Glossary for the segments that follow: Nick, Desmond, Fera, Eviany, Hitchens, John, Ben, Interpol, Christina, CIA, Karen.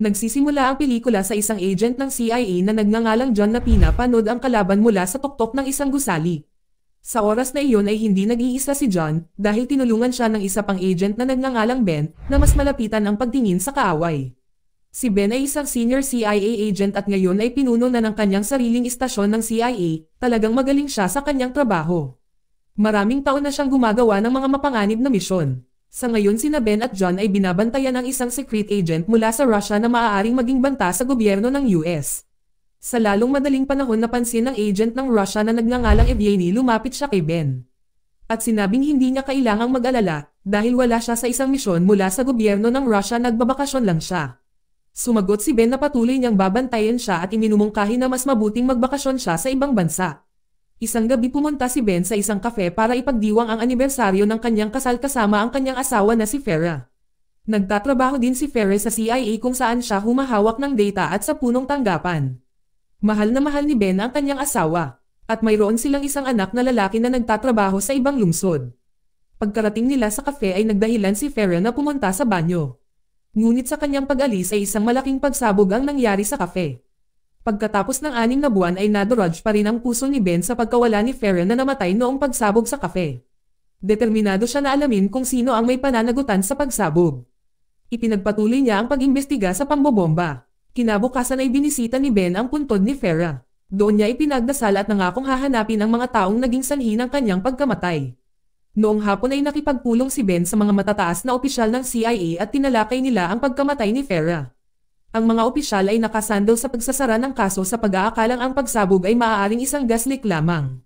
Nagsisimula ang pelikula sa isang agent ng CIA na nagngangalang John na pinapanood ang kalaban mula sa tuktok ng isang gusali. Sa oras na iyon ay hindi nag-iisa si John dahil tinulungan siya ng isa pang agent na nagngangalang Ben na mas malapitan ang pagtingin sa kaaway. Si Ben ay isang senior CIA agent at ngayon ay pinuno na ng kanyang sariling istasyon ng CIA, talagang magaling siya sa kanyang trabaho. Maraming taon na siyang gumagawa ng mga mapanganib na misyon. Sa ngayon sina Ben at John ay binabantayan ng isang secret agent mula sa Russia na maaaring maging banta sa gobyerno ng US. Sa lalong madaling panahon napansin ng agent ng Russia na nagngangalang Eviany lumapit siya kay Ben. At sinabing hindi niya kailangang mag-alala dahil wala siya sa isang misyon mula sa gobyerno ng Russia, nagbabakasyon lang siya. Sumagot si Ben na patuloy niyang babantayan siya at iminumungkahi na mas mabuting magbakasyon siya sa ibang bansa. Isang gabi pumunta si Ben sa isang kafe para ipagdiwang ang anibersaryo ng kanyang kasal kasama ang kanyang asawa na si Fera. Nagtatrabaho din si Fera sa CIA kung saan siya humahawak ng data at sa punong tanggapan. Mahal na mahal ni Ben ang kanyang asawa, at mayroon silang isang anak na lalaki na nagtatrabaho sa ibang lungsod. Pagkarating nila sa kafe ay nagdahilan si Fera na pumunta sa banyo. Ngunit sa kanyang pag-alis ay isang malaking pagsabog ang nangyari sa kafe. Pagkatapos ng 6 na buwan ay nadurog pa rin ang puso ni Ben sa pagkawala ni Fera na namatay noong pagsabog sa kafe. Determinado siya na alamin kung sino ang may pananagutan sa pagsabog. Ipinagpatuloy niya ang pag-imbestiga sa pambobomba. Kinabukasan ay binisita ni Ben ang puntod ni Fera. Doon niya ipinagdasal at nangakong hahanapin ang mga taong naging sanhi ng kanyang pagkamatay. Noong hapon ay nakipagpulong si Ben sa mga matataas na opisyal ng CIA at tinalakay nila ang pagkamatay ni Fera. Ang mga opisyal ay nakasandal sa pagsasara ng kaso sa pag-aakalang ang pagsabog ay maaaring isang gas leak lamang.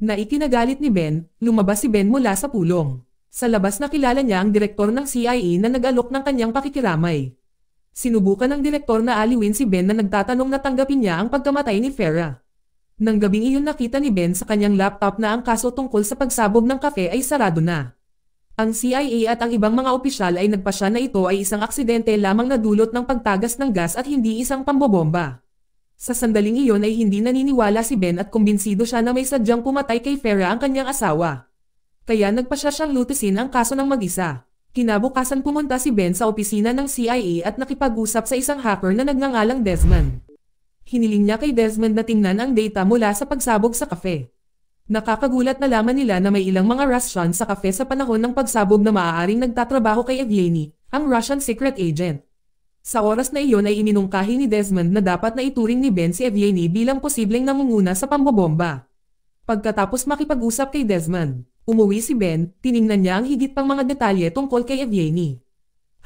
Naikinagalit ni Ben, lumabas si Ben mula sa pulong. Sa labas nakilala niya ang direktor ng CIA na nag-alok ng kanyang pakikiramay. Sinubukan ng direktor na aliwin si Ben na nagtatanong na tanggapin niya ang pagkamatay ni Fera. Nang gabing iyon nakita ni Ben sa kanyang laptop na ang kaso tungkol sa pagsabog ng kafe ay sarado na. Ang CIA at ang ibang mga opisyal ay nagpasya na ito ay isang aksidente lamang na dulot ng pagtagas ng gas at hindi isang pambobomba. Sa sandaling iyon ay hindi naniniwala si Ben at kumbinsido siya na may sadyang pumatay kay Fera ang kanyang asawa. Kaya nagpasya siyang lutisin ang kaso ng mag-isa. Kinabukasan pumunta si Ben sa opisina ng CIA at nakipag-usap sa isang hacker na nagngangalang Desmond. Hiniling niya kay Desmond na tingnan ang data mula sa pagsabog sa kafe. Nakakagulat na laman nila na may ilang mga Russian sa kafe sa panahon ng pagsabog na maaaring nagtatrabaho kay Eviany, ang Russian secret agent. Sa oras na iyon ay iminungkahi ni Desmond na dapat na ituring ni Ben si Eviany bilang posibleng nangunguna sa pambobomba. Pagkatapos makipag-usap kay Desmond, umuwi si Ben, tiningnan niya ang higit pang mga detalye tungkol kay Eviany.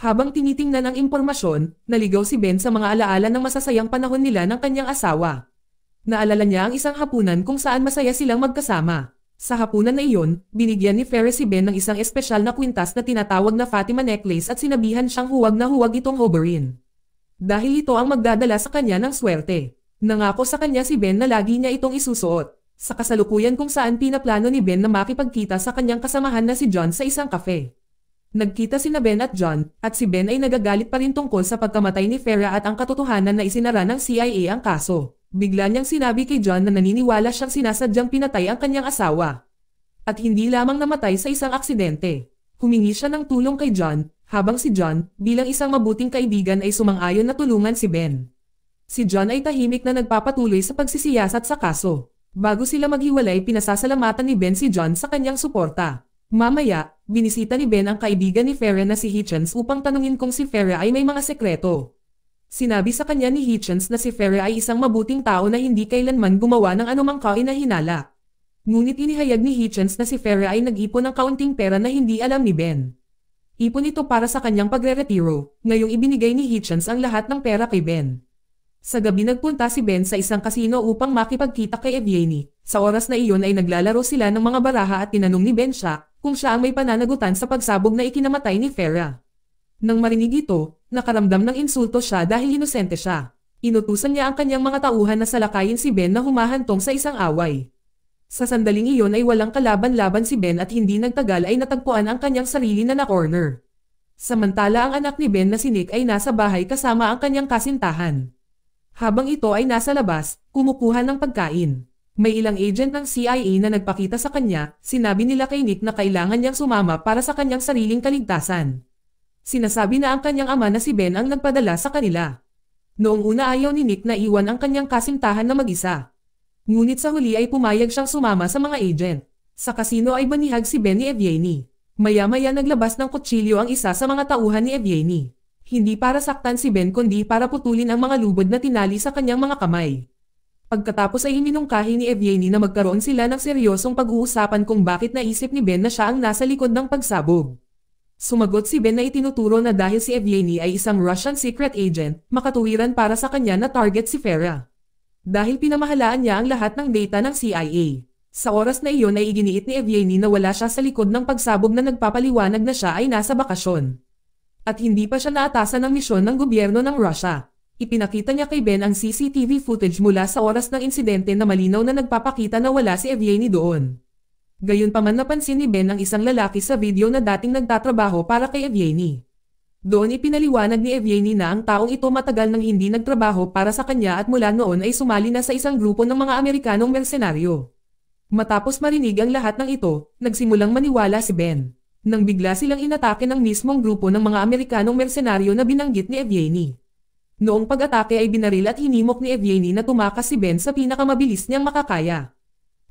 Habang tinitingnan ang impormasyon, naligaw si Ben sa mga alaala ng masasayang panahon nila ng kanyang asawa. Naalala niya ang isang hapunan kung saan masaya silang magkasama. Sa hapunan na iyon, binigyan ni Fera si Ben ng isang espesyal na kwintas na tinatawag na Fatima necklace at sinabihan siyang huwag na huwag itong hoberin. Dahil ito ang magdadala sa kanya ng swerte. Nangako sa kanya si Ben na lagi niya itong isusuot. Sa kasalukuyan kung saan pinaplano ni Ben na makipagkita sa kanyang kasamahan na si John sa isang kafe. Nagkita sina Ben at John, at si Ben ay nagagalit pa rin tungkol sa pagkamatay ni Fera at ang katotohanan na isinara ng CIA ang kaso. Bigla niyang sinabi kay John na naniniwala siyang sinasadyang pinatay ang kanyang asawa. At hindi lamang namatay sa isang aksidente. Humingi siya ng tulong kay John, habang si John, bilang isang mabuting kaibigan ay sumang-ayon na tulungan si Ben. Si John ay tahimik na nagpapatuloy sa pagsisiyasat sa kaso. Bago sila maghiwalay pinasasalamatan ni Ben si John sa kanyang suporta. Mamaya, binisita ni Ben ang kaibigan ni Fera na si Hitchens upang tanungin kung si Fera ay may mga sekreto. Sinabi sa kanya ni Hitchens na si Fera ay isang mabuting tao na hindi kailanman gumawa ng anumang kahinahinala. Ngunit inihayag ni Hitchens na si Fera ay nag-ipon ng kaunting pera na hindi alam ni Ben. Ipon ito para sa kanyang pagre-retiro, ngayong ibinigay ni Hitchens ang lahat ng pera kay Ben. Sa gabi nagpunta si Ben sa isang kasino upang makipagkita kay Eviany. Sa oras na iyon ay naglalaro sila ng mga baraha at tinanong ni Ben siya kung siya ang may pananagutan sa pagsabog na ikinamatay ni Fera. Nang marinig ito, nakaramdam ng insulto siya dahil inosente siya. Inutusan niya ang kanyang mga tauhan na salakayin si Ben na humahantong sa isang away. Sa sandaling iyon ay walang kalaban-laban si Ben at hindi nagtagal ay natagpuan ang kanyang sarili na na-corner. Samantala ang anak ni Ben na si Nick ay nasa bahay kasama ang kanyang kasintahan. Habang ito ay nasa labas, kumukuha ng pagkain. May ilang agent ng CIA na nagpakita sa kanya, sinabi nila kay Nick na kailangan niyang sumama para sa kanyang sariling kaligtasan. Sinasabi na ang kanyang ama na si Ben ang nagpadala sa kanila. Noong una ayaw ni Nick na iwan ang kanyang kasintahan na mag-isa. Ngunit sa huli ay pumayag siyang sumama sa mga agent. Sa kasino ay banihag si Ben ni Eviany. Maya-maya naglabas ng kutsilyo ang isa sa mga tauhan ni Eviany. Hindi para saktan si Ben kundi para putulin ang mga lubod na tinali sa kanyang mga kamay. Pagkatapos ay hininungkahi ni Eviany na magkaroon sila ng seryosong pag-uusapan kung bakit naisip ni Ben na siya ang nasa likod ng pagsabog. Sumagot si Ben na itinuturo na dahil si Eviany ay isang Russian secret agent, makatuwiran para sa kanya na target si Fera. Dahil pinamahalaan niya ang lahat ng data ng CIA. Sa oras na iyon ay iginiit ni Eviany na wala siya sa likod ng pagsabog na nagpapaliwanag na siya ay nasa bakasyon. At hindi pa siya naatasan ng misyon ng gobyerno ng Russia. Ipinakita niya kay Ben ang CCTV footage mula sa oras ng insidente na malinaw na nagpapakita na wala si Eviany doon. Gayunpaman napansin ni Ben ang isang lalaki sa video na dating nagtatrabaho para kay Eviany. Doon ipinaliwanag ni Eviany na ang taong ito matagal nang hindi nagtrabaho para sa kanya at mula noon ay sumali na sa isang grupo ng mga Amerikanong mersenaryo. Matapos marinig ang lahat ng ito, nagsimulang maniwala si Ben. Nang bigla silang inatake ng mismong grupo ng mga Amerikanong mersenaryo na binanggit ni Eviany. Noong pag-atake ay binaril at hinimok ni Eviany na tumakas si Ben sa pinakamabilis niyang makakaya.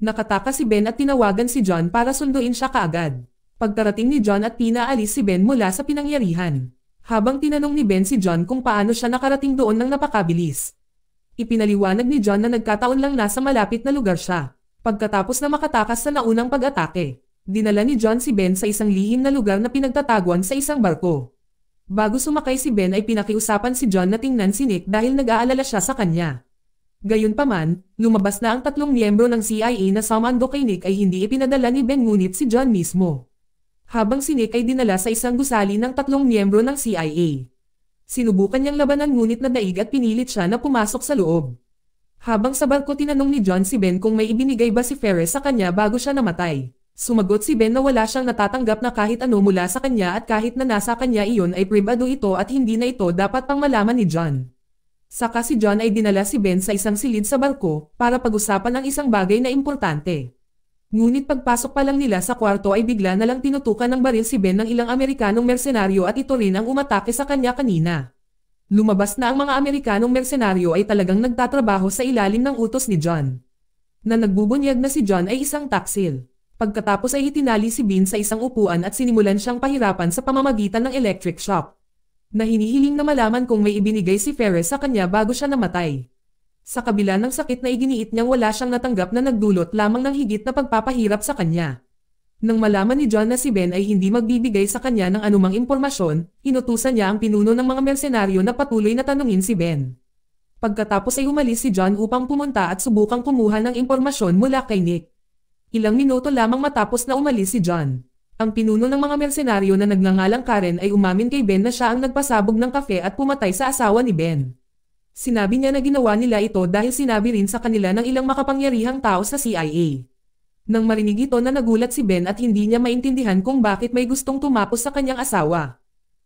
Nakataka si Ben at tinawagan si John para sunduin siya kaagad. Pagkarating ni John at pinaalis si Ben mula sa pinangyarihan. Habang tinanong ni Ben si John kung paano siya nakarating doon ng napakabilis. Ipinaliwanag ni John na nagkataon lang nasa malapit na lugar siya. Pagkatapos na makatakas sa naunang pag-atake, dinala ni John si Ben sa isang lihim na lugar na pinagtataguan sa isang barko. Bago sumakay si Ben ay pinakiusapan si John na tingnan si Nick dahil nag-aalala siya sa kanya. Gayunpaman, lumabas na ang tatlong miyembro ng CIA na sumando kay Nick ay hindi ipinadala ni Ben ngunit si John mismo. Habang si Nick ay dinala sa isang gusali ng tatlong miyembro ng CIA. Sinubukan niyang labanan ngunit nadaig at pinilit siya na pumasok sa loob. Habang sa barko tinanong ni John si Ben kung may ibinigay ba si Fera sa kanya bago siya namatay. Sumagot si Ben na wala siyang natatanggap na kahit ano mula sa kanya at kahit na nasa kanya iyon ay pribado ito at hindi na ito dapat pang malaman ni John. Saka si John ay dinala si Ben sa isang silid sa barko para pag-usapan ang isang bagay na importante. Ngunit pagpasok pa lang nila sa kwarto ay bigla na lang tinutukan ng baril si Ben ng ilang Amerikanong mersenaryo at ito rin ang umatake sa kanya kanina. Lumabas na ang mga Amerikanong mersenaryo ay talagang nagtatrabaho sa ilalim ng utos ni John. Na nagbubunyag na si John ay isang taksil. Pagkatapos ay itinali si Ben sa isang upuan at sinimulan siyang pahirapan sa pamamagitan ng electric shock. Na hinihiling na malaman kung may ibinigay si Fera sa kanya bago siya namatay. Sa kabila ng sakit na iginiit niyang wala siyang natanggap na nagdulot lamang ng higit na pagpapahirap sa kanya. Nang malaman ni John na si Ben ay hindi magbibigay sa kanya ng anumang impormasyon, inutusan niya ang pinuno ng mga mersenaryo na patuloy na tanungin si Ben. Pagkatapos ay umalis si John upang pumunta at subukang kumuha ng impormasyon mula kay Nick. Ilang minuto lamang matapos na umalis si John. Ang pinuno ng mga mersenaryo na nagngangalang Karen ay umamin kay Ben na siya ang nagpasabog ng kafe at pumatay sa asawa ni Ben. Sinabi niya na ginawa nila ito dahil sinabi rin sa kanila ng ilang makapangyarihang tao sa CIA. Nang marinig ito na nagulat si Ben at hindi niya maintindihan kung bakit may gustong tumapos sa kanyang asawa.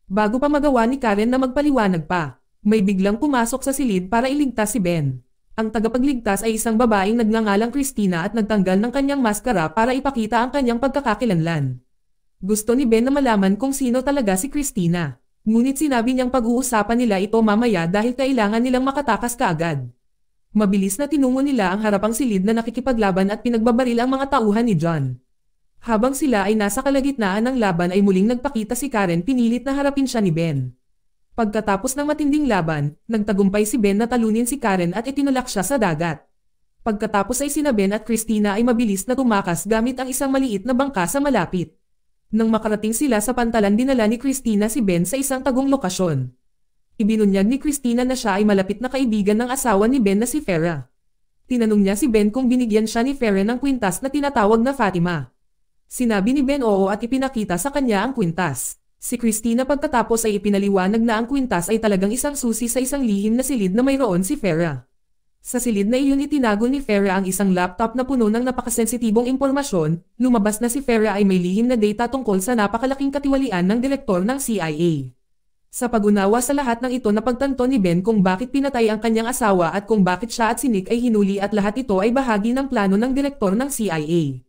Bago pa magawa ni Karen na magpaliwanag pa, may biglang pumasok sa silid para iligtas si Ben. Ang tagapagligtas ay isang babaeng nagngangalang Christina at nagtanggal ng kanyang maskara para ipakita ang kanyang pagkakakilanlan. Gusto ni Ben na malaman kung sino talaga si Christina. Ngunit sinabi niyang pag-uusapan nila ito mamaya dahil kailangan nilang makatakas kaagad. Mabilis na tinungo nila ang harapang silid na nakikipaglaban at pinagbabaril ang mga tauhan ni John. Habang sila ay nasa kalagitnaan ng laban ay muling nagpakita si Karen, pinilit na harapin siya ni Ben. Pagkatapos ng matinding laban, nagtagumpay si Ben na talunin si Karen at itinulak siya sa dagat. Pagkatapos ay sina Ben at Christina ay mabilis na tumakas gamit ang isang maliit na bangka sa malapit. Nang makarating sila sa pantalan, dinala ni Christina si Ben sa isang tagong lokasyon. Ibinunyag ni Christina na siya ay malapit na kaibigan ng asawa ni Ben na si Fera. Tinanong niya si Ben kung binigyan siya ni Fera ng kwintas na tinatawag na Fatima. Sinabi ni Ben oo at ipinakita sa kanya ang kwintas. Si Christina pagkatapos ay ipinaliwanag na ang kwintas ay talagang isang susi sa isang lihim na silid na mayroon si Fera. Sa silid na iyon itinago ni Fera ang isang laptop na puno ng napakasensitibong impormasyon. Lumabas na si Fera ay may lihim na data tungkol sa napakalaking katiwalian ng direktor ng CIA. Sa pag-unawa sa lahat ng ito, napagtanto ni Ben kung bakit pinatay ang kanyang asawa at kung bakit siya at si Nick ay hinuli at lahat ito ay bahagi ng plano ng direktor ng CIA.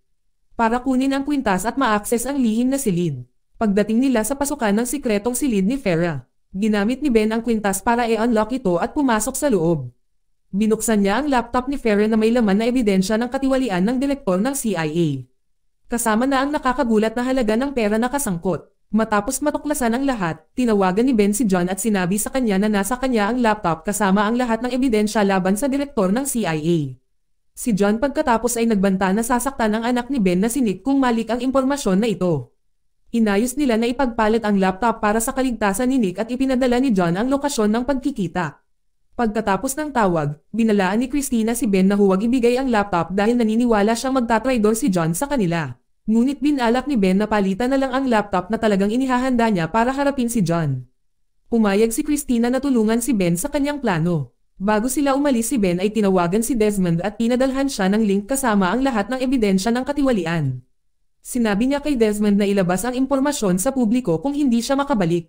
Para kunin ang kwintas at ma-access ang lihim na silid. Pagdating nila sa pasukan ng sikretong silid ni Fera, ginamit ni Ben ang kwintas para i-unlock ito at pumasok sa loob. Binuksan niya ang laptop ni Fera na may laman na ebidensya ng katiwalian ng direktor ng CIA. Kasama na ang nakakagulat na halaga ng pera na kasangkot. Matapos matuklasan ang lahat, tinawagan ni Ben si John at sinabi sa kanya na nasa kanya ang laptop kasama ang lahat ng ebidensya laban sa direktor ng CIA. Si John pagkatapos ay nagbanta na sasaktan ang anak ni Ben na si Nick kung malik ang impormasyon na ito. Inayos nila na ipagpalit ang laptop para sa kaligtasan ni Nick at ipinadala ni John ang lokasyon ng pagkikita. Pagkatapos ng tawag, binalaan ni Christina si Ben na huwag ibigay ang laptop dahil naniniwala siyang magtatraidor si John sa kanila. Ngunit binalak ni Ben na palitan na lang ang laptop na talagang inihahanda niya para harapin si John. Pumayag si Christina na tulungan si Ben sa kanyang plano. Bago sila umalis si Ben ay tinawagan si Desmond at pinadalhan siya ng link kasama ang lahat ng ebidensya ng katiwalian. Sinabi niya kay Desmond na ilabas ang impormasyon sa publiko kung hindi siya makabalik.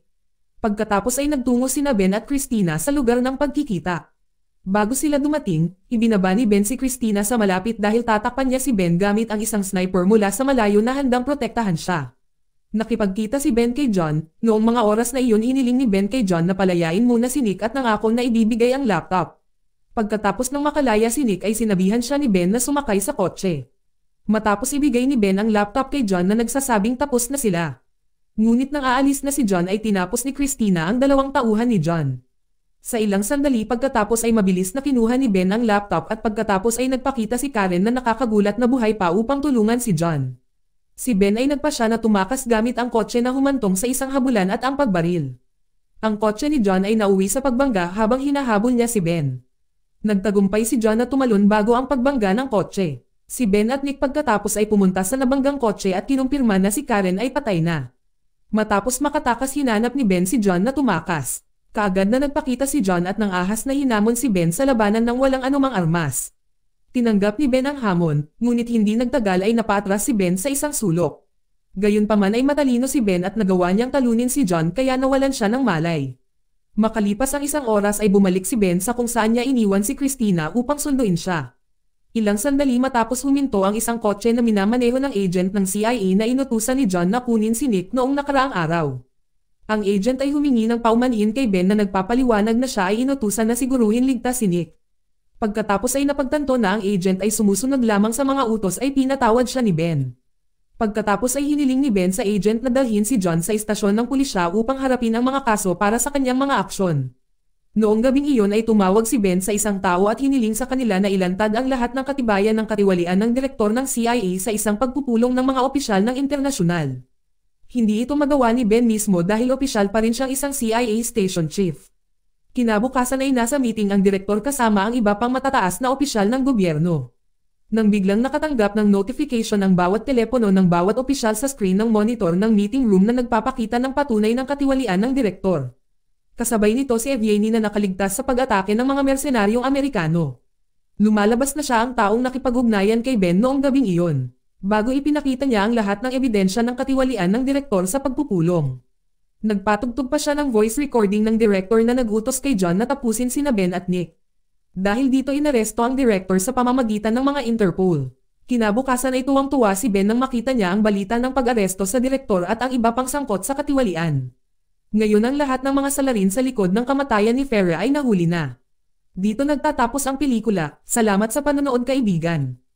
Pagkatapos ay nagtungo sina Ben at Christina sa lugar ng pagkikita. Bago sila dumating, ibinaba ni Ben si Christina sa malapit dahil tatakpan niya si Ben gamit ang isang sniper mula sa malayo na handang protektahan siya. Nakipagkita si Ben kay John, noong mga oras na iyon iniling ni Ben kay John na palayain muna si Nick at nangako na ibibigay ang laptop. Pagkatapos ng makalaya si Nick ay sinabihan siya ni Ben na sumakay sa kotse. Matapos ibigay ni Ben ang laptop kay John na nagsasabing tapos na sila. Ngunit nang aalis na si John ay tinapos ni Christina ang dalawang tauhan ni John. Sa ilang sandali pagkatapos ay mabilis na kinuha ni Ben ang laptop at pagkatapos ay nagpakita si Karen na nakakagulat na buhay pa upang tulungan si John. Si Ben ay nagpasya na tumakas gamit ang kotse na humantong sa isang habulan at ang pagbaril. Ang kotse ni John ay nauwi sa pagbangga habang hinahabol niya si Ben. Nagtagumpay si John na tumalon bago ang pagbangga ng kotse. Si Ben at Nick pagkatapos ay pumunta sa nabanggang kotse at kinumpirma na si Karen ay patay na. Matapos makatakas hinanap ni Ben si John na tumakas. Kaagad na nagpakita si John at nang ahas na hinamon si Ben sa labanan ng walang anumang armas. Tinanggap ni Ben ang hamon, ngunit hindi nagtagal ay napatras si Ben sa isang sulok. Gayunpaman ay matalino si Ben at nagawa niyang talunin si John kaya nawalan siya ng malay. Makalipas ang isang oras ay bumalik si Ben sa kung saan niya iniwan si Christina upang sunduin siya. Ilang sandali matapos huminto ang isang kotse na minamaneho ng agent ng CIA na inutusan ni John na kunin si Nick noong nakaraang araw. Ang agent ay humingi ng paumanhin kay Ben na nagpapaliwanag na siya ay inutusan na siguruhin ligtas si Nick. Pagkatapos ay napagtanto na ang agent ay sumusunod lamang sa mga utos ay pinatawad siya ni Ben. Pagkatapos ay hiniling ni Ben sa agent na dalhin si John sa istasyon ng pulisya upang harapin ang mga kaso para sa kanyang mga aksyon. Noong gabing iyon ay tumawag si Ben sa isang tao at hiniling sa kanila na ilantad ang lahat ng katibayan ng katiwalian ng direktor ng CIA sa isang pagpupulong ng mga opisyal ng internasyonal. Hindi ito magawa ni Ben mismo dahil opisyal pa rin siyang isang CIA station chief. Kinabukasan ay nasa meeting ang direktor kasama ang iba pang matataas na opisyal ng gobyerno. Nang biglang nakatanggap ng notification ang bawat telepono ng bawat opisyal sa screen ng monitor ng meeting room na nagpapakita ng patunay ng katiwalian ng direktor. Kasabay nito si Eviany na nakaligtas sa pag-atake ng mga mersenaryong Amerikano. Lumalabas na siya ang taong nakipag-ugnayan kay Ben noong gabing iyon, bago ipinakita niya ang lahat ng ebidensya ng katiwalian ng direktor sa pagpupulong. Nagpatugtog pa siya ng voice recording ng director na nagutos kay John na tapusin sina Ben at Nick. Dahil dito inaresto ang director sa pamamagitan ng mga Interpol. Kinabukasan ay tuwang-tuwa si Ben nang makita niya ang balita ng pag-aresto sa direktor at ang iba pang sangkot sa katiwalian. Ngayon ang lahat ng mga salarin sa likod ng kamatayan ni Fera ay nahuli na. Dito nagtatapos ang pelikula. Salamat sa panonood kaibigan.